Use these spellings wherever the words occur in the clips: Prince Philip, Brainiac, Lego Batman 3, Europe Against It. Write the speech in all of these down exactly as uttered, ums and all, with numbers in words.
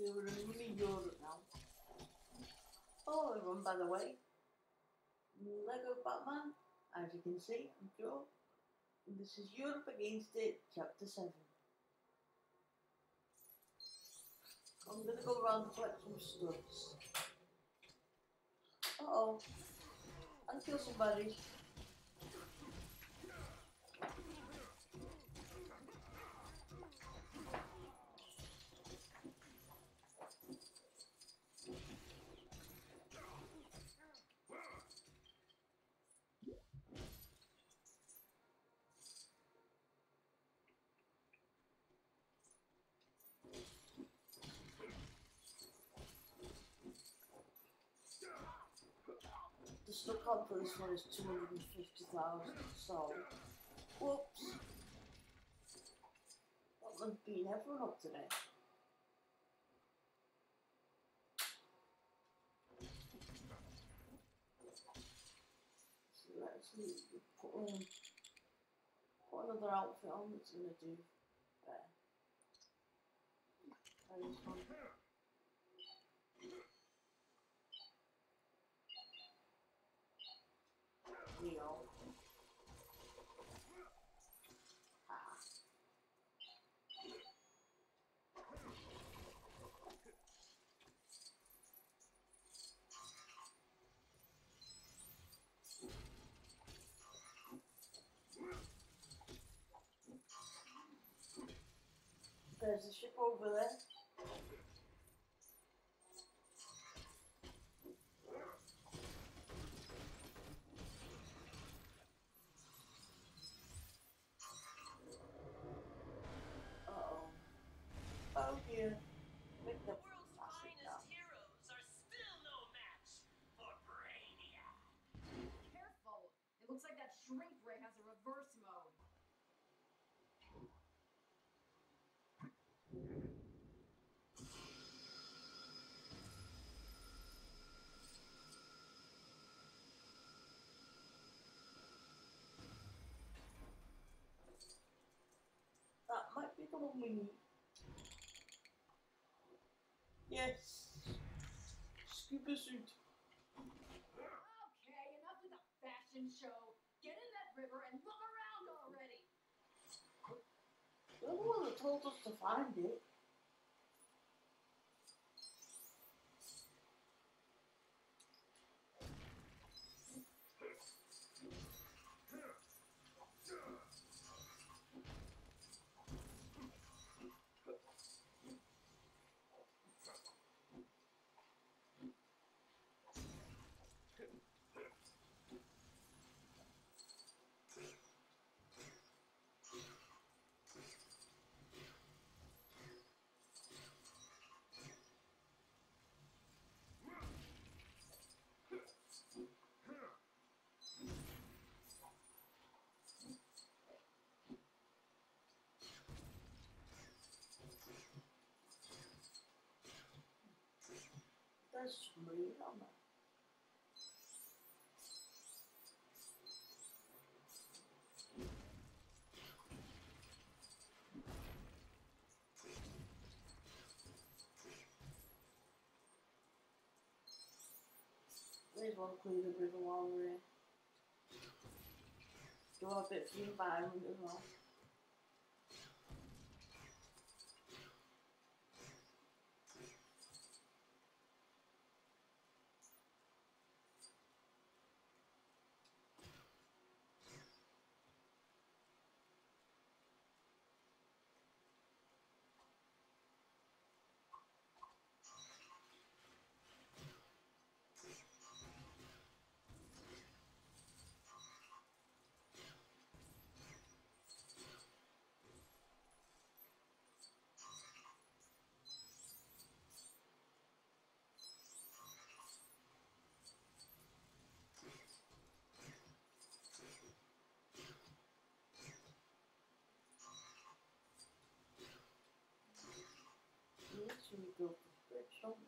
You're really good now. Hello everyone, by the way. Lego Batman, as you can see, I'm Joe. And this is Europe Against It, Chapter seven. I'm gonna go around and collect some studs. Uh oh. I'll kill somebody. The stock card for this one is two hundred fifty thousand, so whoops. That one's beating everyone up today. So let's put on put another outfit on that's gonna do there. That is fun. Deal. Ah. There's a ship over there. Oh dear. With the world's finest heroes are still no match for Brainiac. Careful. It looks like that shrink ray has a reverse mode. That might be the one we need. Yes! Scuba suit! Okay, enough with the fashion show! Get in that river and look around already! You're the one that told us to find it. There's somebody on that. There's one clear the river while we're in. Do a bit for the environment as well. So we go for the bridge, don't we?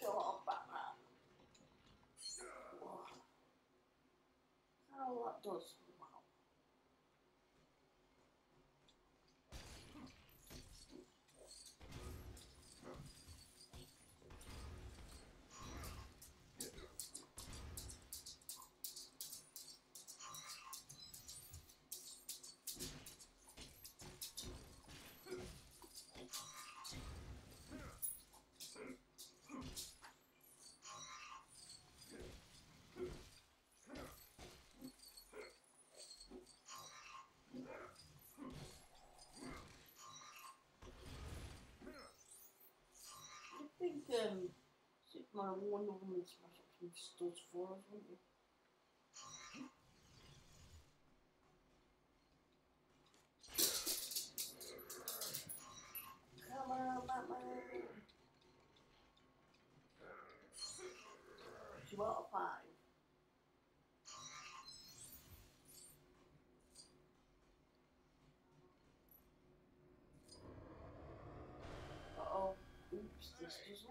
Go on, Batman. Whoa. Oh, that does. Wow. Um, Superman and Wonder Woman smash up some studs for us, wouldn't you? Come on, Batman! Two out of five. Uh-oh. Oops, this hey, doesn't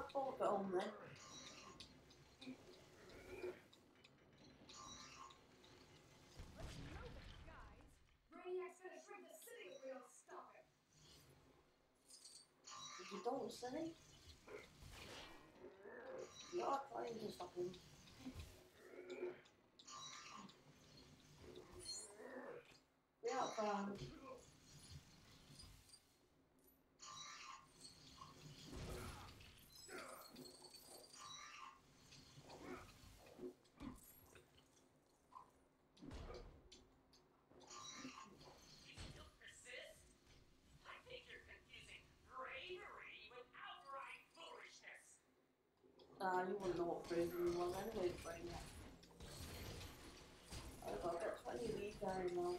Black it on then. Let's go, guys. Brainiac's gonna bring the city if we don't stop him. If you don't say, you are trying to stop him. We are found. Ah, uh, you wouldn't know what bravery was anyway, Brainiac. I've got about twenty of these going on.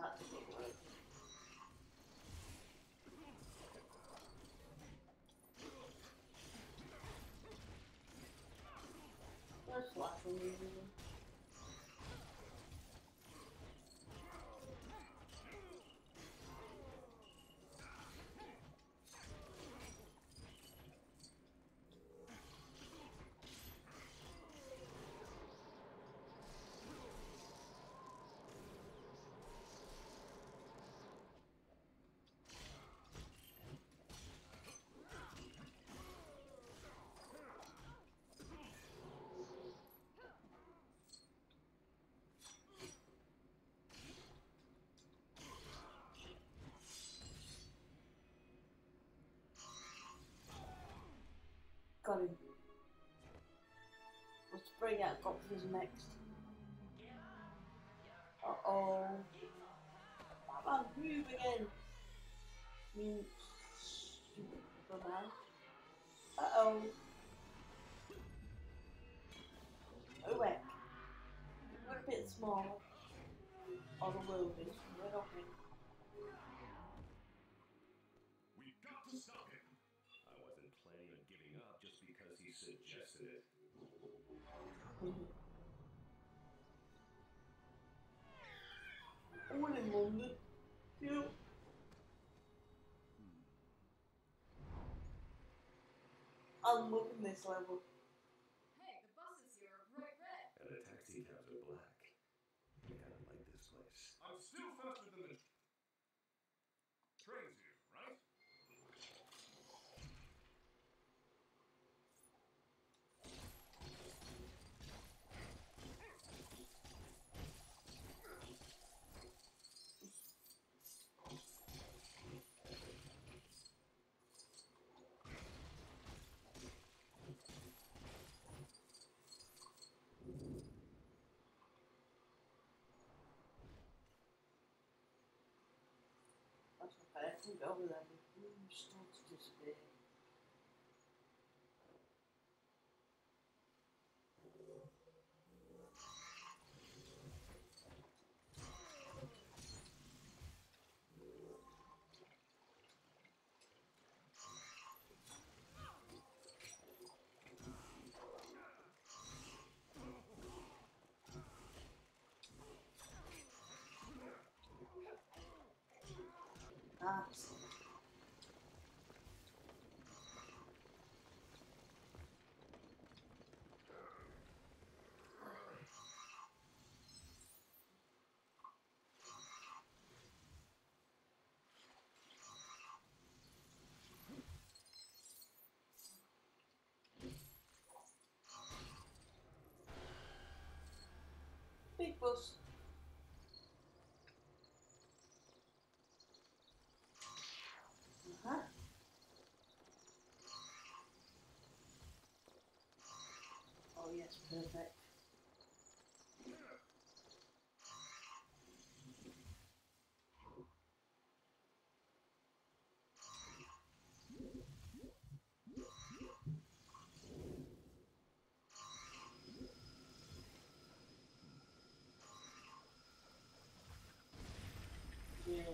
That's a big word. That's lots of reason. Got him. What's Brainiac got for his next? Uh oh. Batman, move again! I mean, stupid Batman. Uh oh. Oh, wait. We're a bit small. Or the world is. We're not big. We've got to stop him! I wasn't planning on giving up just because he suggested it. I want him on the field. I'm loving this level. Hey, the buses here are bright red. And the taxi cabs are black. I kind of like this place. I'm still faster than the trains here, right? I think over there the room starts to disappear. Ah, big boss. Huh? Oh yes, perfect. Yeah. Get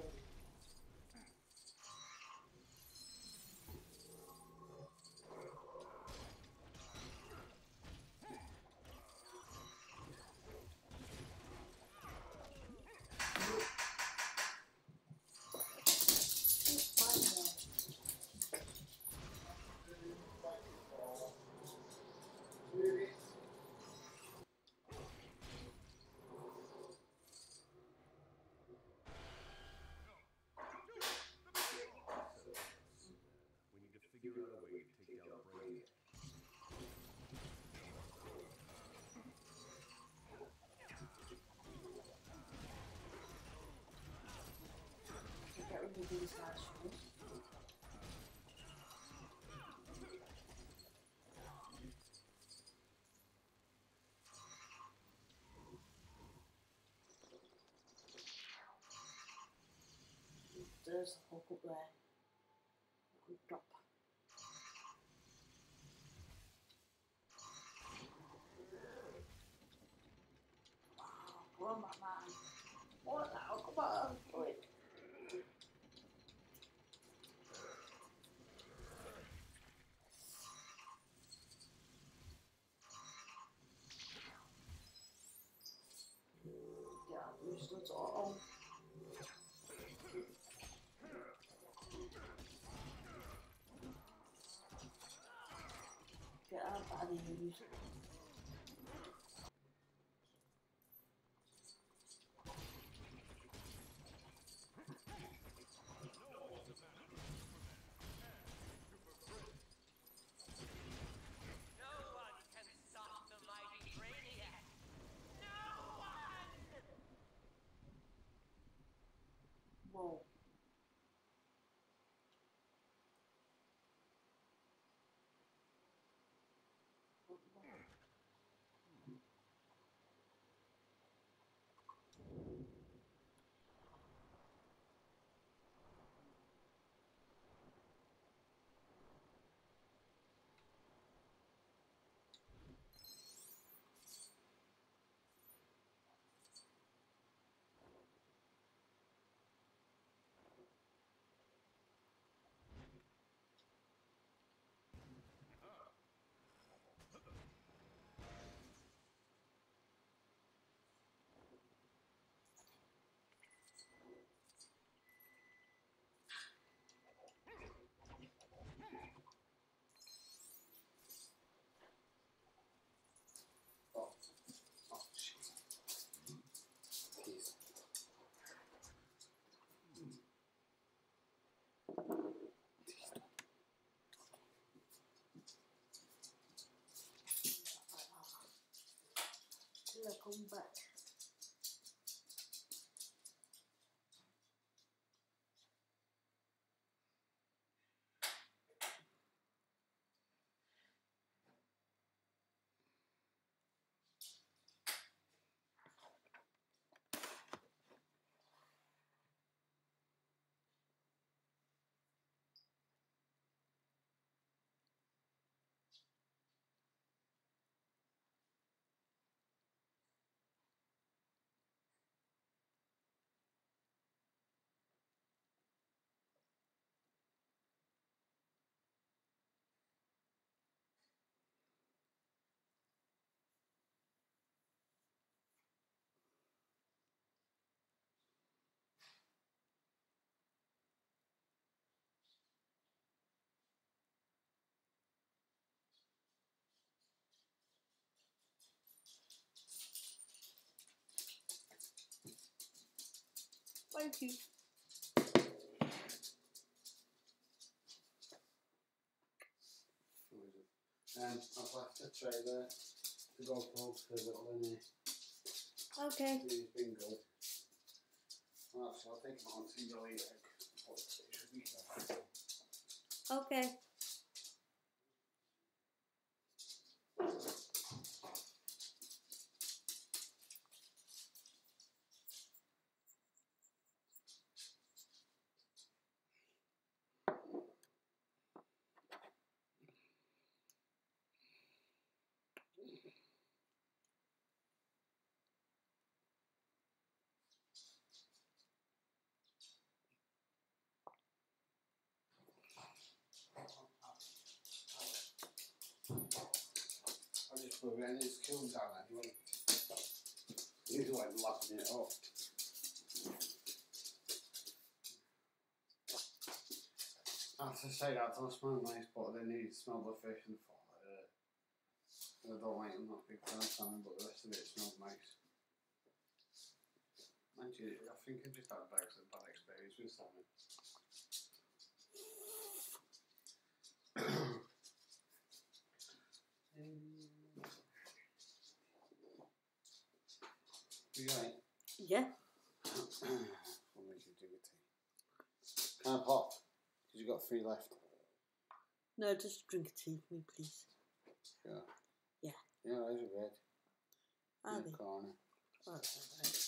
rid of these guys first. There's the hook up there. Good drop. Wow, run that man. What now? Come Super Gold. Ja, wir müssen uns auch auf. Ja, warte nicht. Wow. Welcome back. Thank you. Um, I've left a tray there to go for a little in here. Okay. It's been good. Right, so I'll take my own single egg. It should be fine. Okay. But when it's cooled down, anyone is like lapping it up. As I say, that does smell nice, but then you smell the fish and fall like, uh, I don't like them, not big fan salmon, but the rest of it smells nice. Mind you, I think I just had a bad experience with salmon. Right. Yeah. We'll make you do your tea. Can I pop? Because you've got three left. No, just drink a tea for me, please. Sure. Yeah. Yeah, those are red. Are in they? The corner. Oh, that's alright.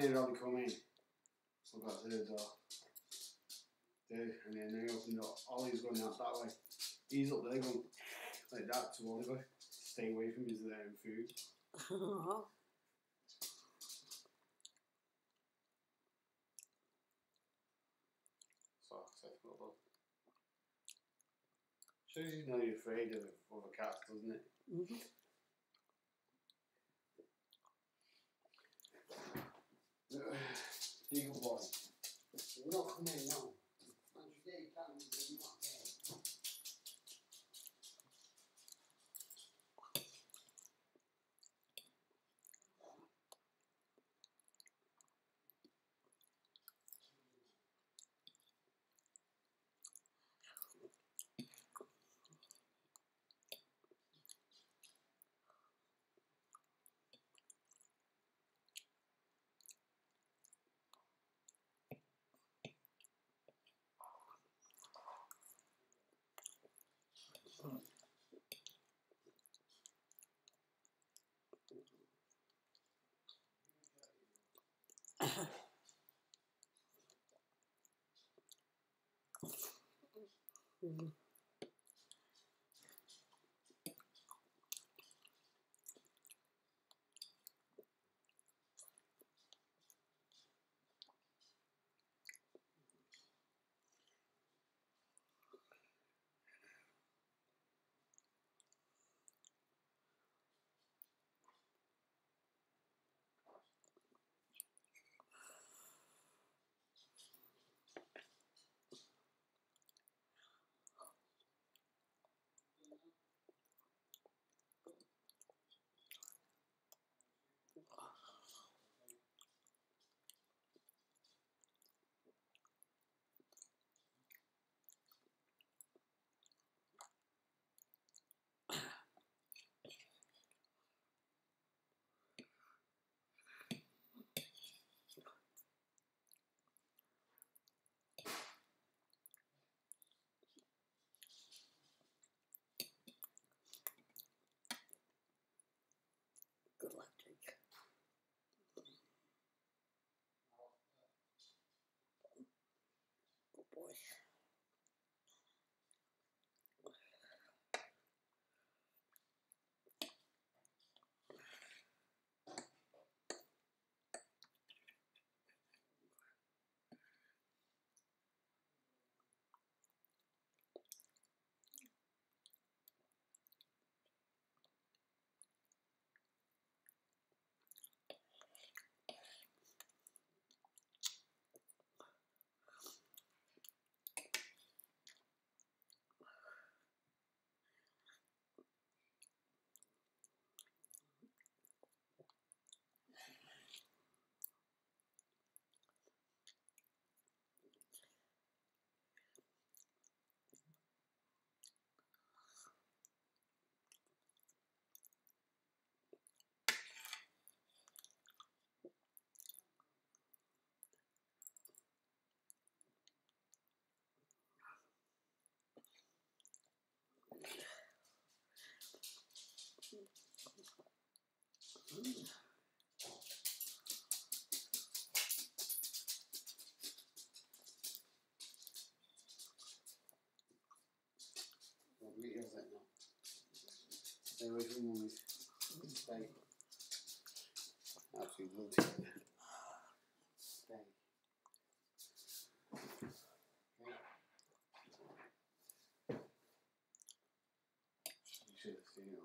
near I'll be coming. So that's her door. There, and then they opened up. Ollie's going out that way. He's up there going like that to Oliver. Stay away from his own food. So, second little. Shows you know you're afraid of other cats, doesn't it? Mm-hmm. Dear boy, you're not coming in now. And today, can't you not here? Mm. Mm. Electric. Good boy. Mm. Well, we have that now. Stay away from mommy. Stay. Actually, love it. Stay. Okay. You should have seen it all.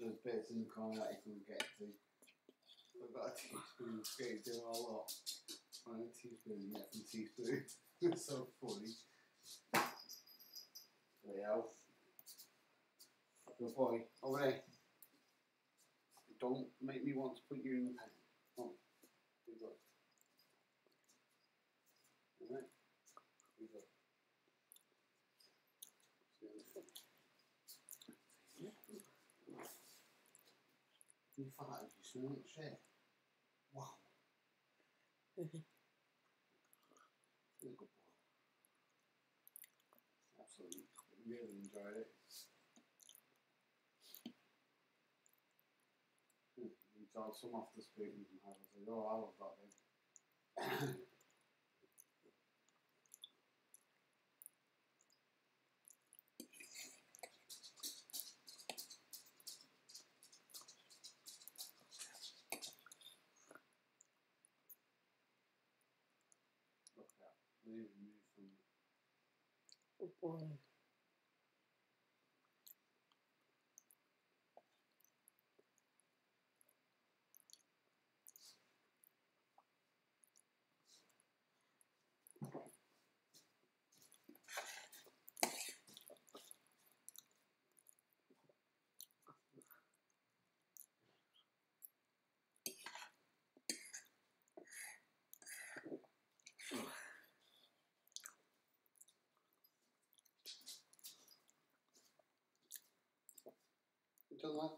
There's bits in the corner that you can get to. I've got a teaspoon, scraped them all up. Find a teaspoon and get some teaspoon. It's so funny. There you go. Good boy. Over there. Don't make me want to put you in the pen. Come on. Good boy. Alright. Good boy. See you in the front. You farted, you smell it, shit. Wow. You're a good boy. Absolutely, really enjoyed it. You start some off the spoon, and I was like, oh, I love that thing. Look at that, they even move from me. Oh boy. Don't like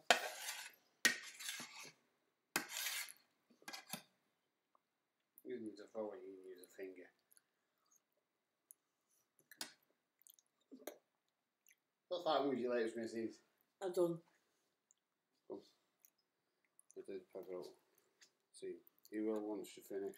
you can use a fork, you can use a finger. What's that with your latest missus? I've done. Come. I did pad it up. See, you will once you finish.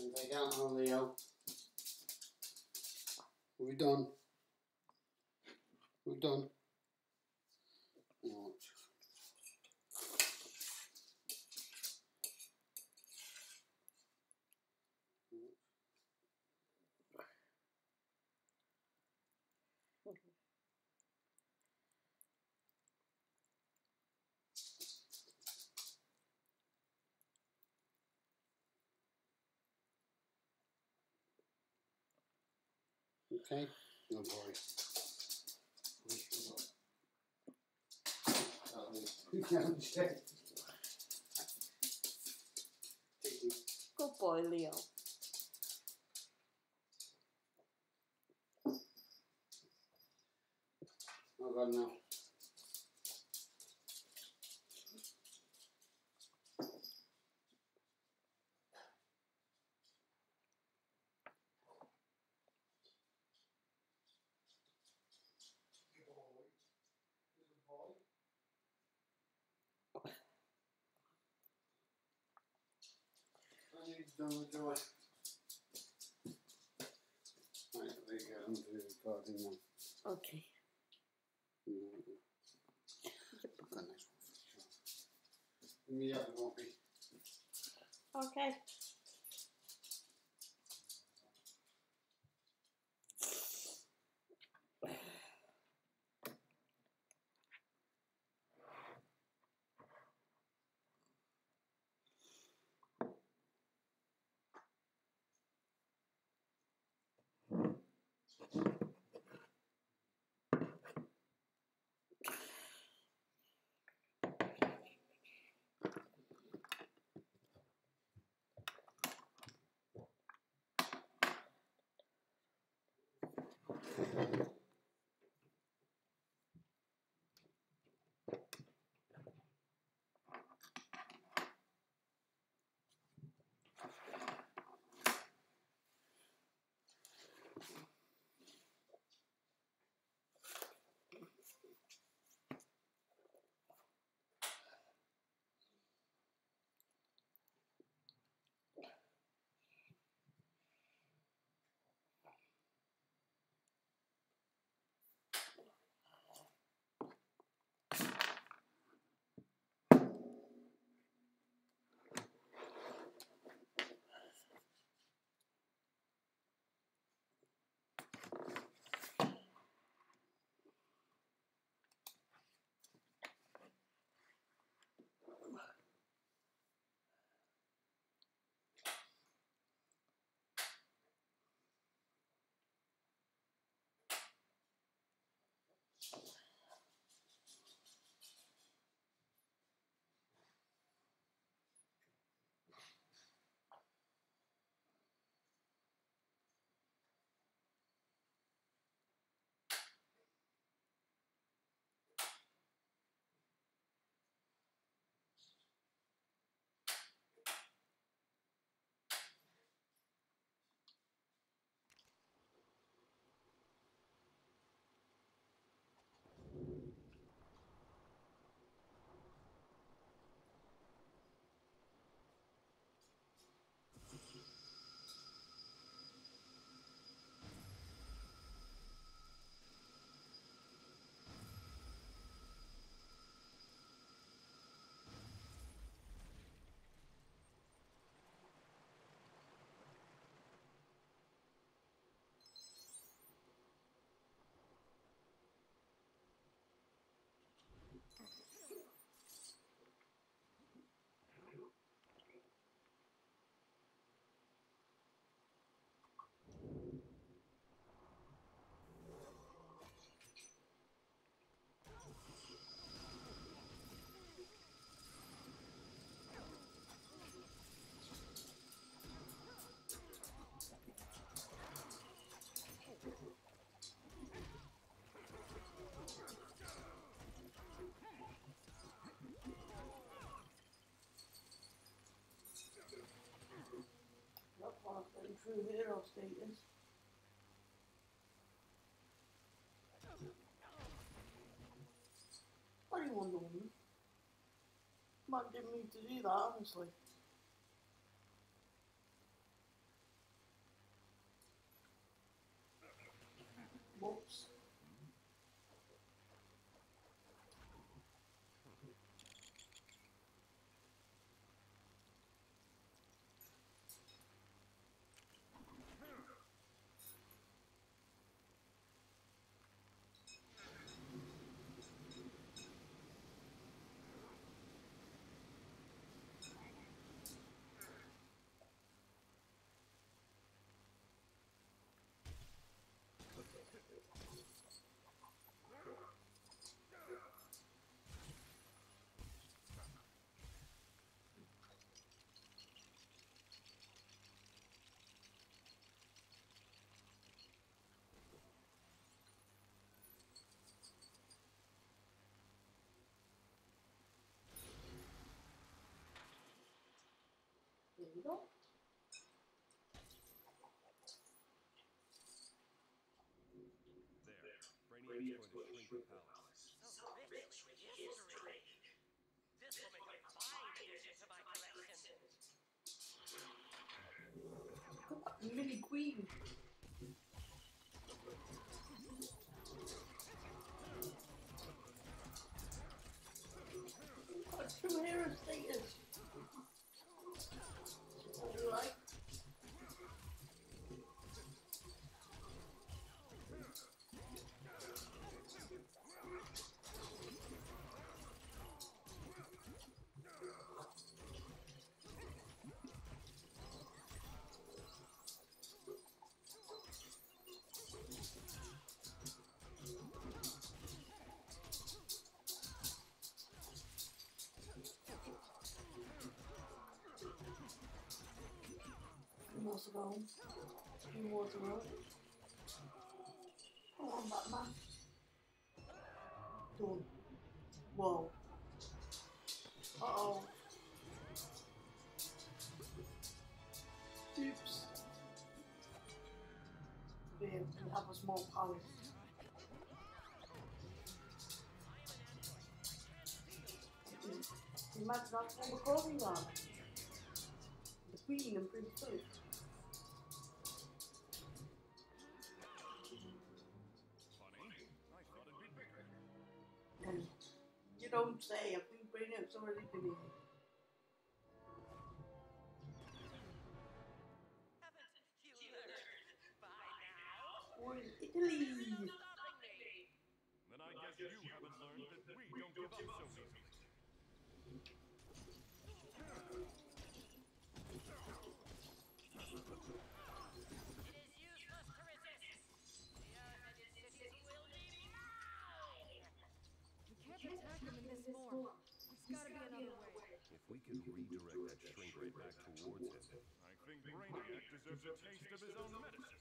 And take out now, Leo. We're done. We're done. Watch. Okay, no worry. Good boy, Leo. Oh God, no. Done with joy. Right, there you go, I'm doing the recording now. Okay. Mm -hmm. I've got a nice one for sure. And the other won't be. Okay. off the improved hero status. What do you want to do? Might get me to do that, honestly. Whoops. There we go. There, Brainiac's going to shrink the palace. So rich with history. This will make a fine addition to my collection. You really queen. You've got two hero status. What do you like? Water roll. Water roll. Come on, Batman. Done. Whoa. Uh oh. Oops. There, we have a small palace. Imagine that's what we're calling that. The Queen and Prince Philip. And you don't say, I think Brainiac's already been here. Or in Italy! Then I guess you haven't learned that we don't give up so easily. It is useless to resist. The United States will be mine. We can't attack them in this more. There's got to be another way. If we can redirect that shrink ray back towards him, I think Brainiac deserves a taste of his own medicine.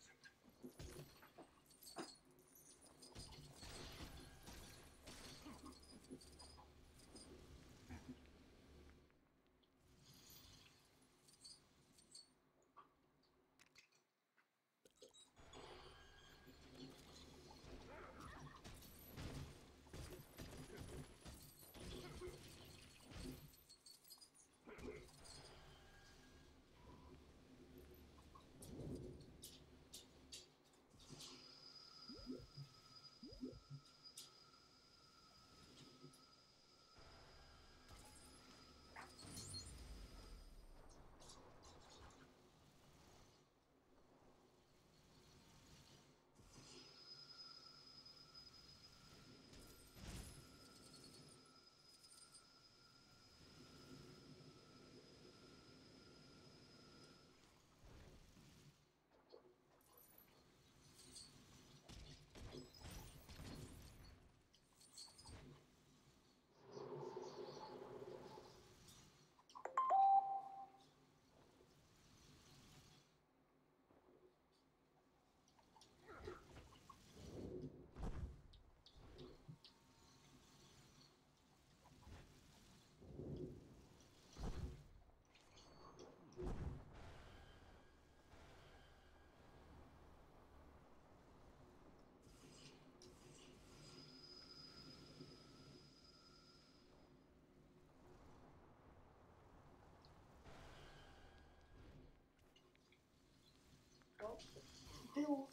out and build.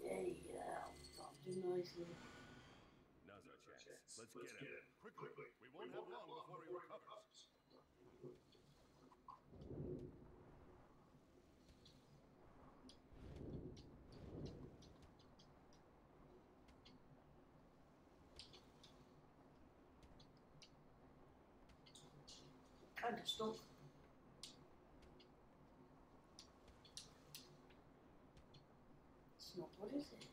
There you go. Not too nicely. Now's our chance. Let's, Let's get, get him. him. Quickly. Quickly. We won't, we won't have long, long before he recovers. Kind of stuck. It's not, what is it?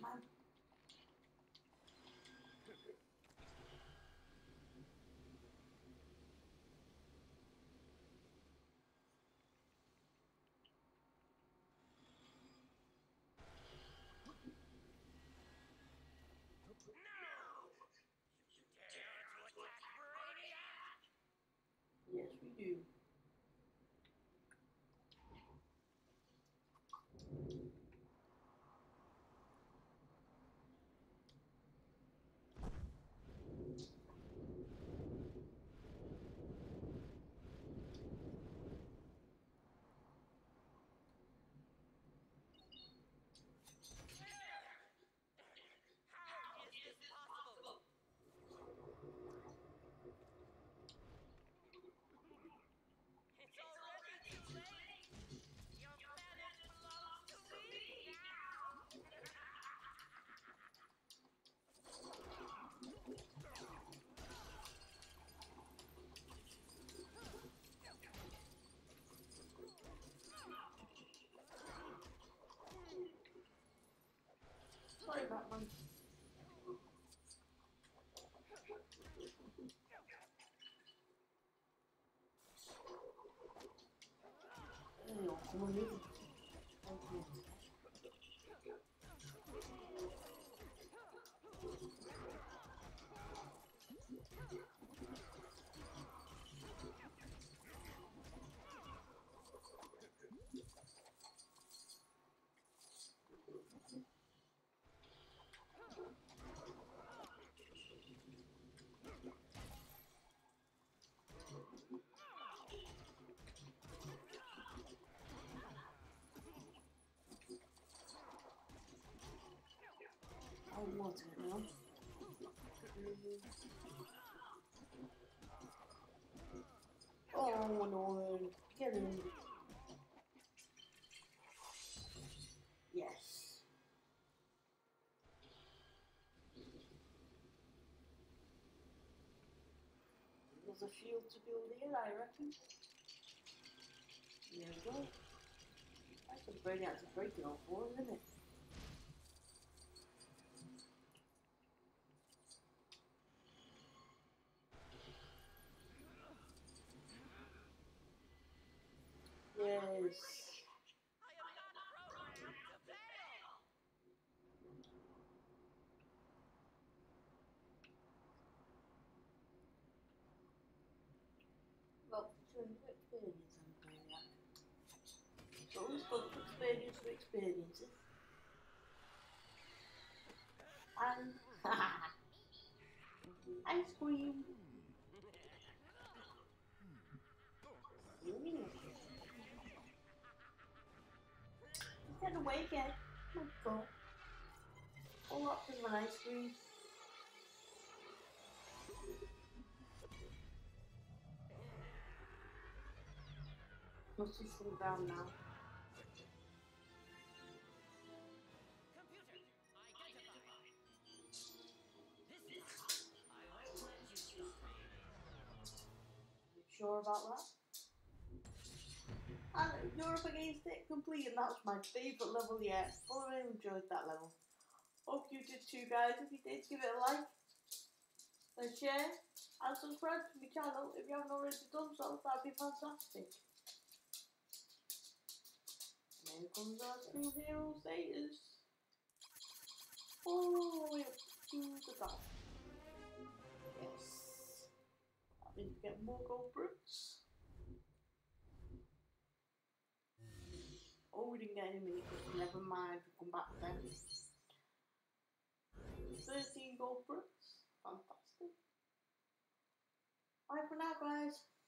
Man. No! You dare to attack Brainiac? Yes, we do. Sorry about that one. Oh no, get him. Yes. There's a field to build here, I reckon. There we go. That's a Brainiac to break it all for, isn't it? to input experience on Brainiac. But all this got experience for experiences. And ice cream. Ooh. Get away again. Oh my god. All up in my ice cream. Must be sitting down now. Sure about that? And Europe Against It complete, and that's my favourite level yet. I really enjoyed that level. Hope you did too, guys. If you did, give it a like, and share, and subscribe to my channel if you haven't already done so. That'd be fantastic. And here comes our two hero status. All the way up to the top. Yes. We get more gold bricks. Oh, we didn't get any mini bricks. Never mind, we'll come back then. thirteen gold bricks. Fantastic. Bye for now, guys.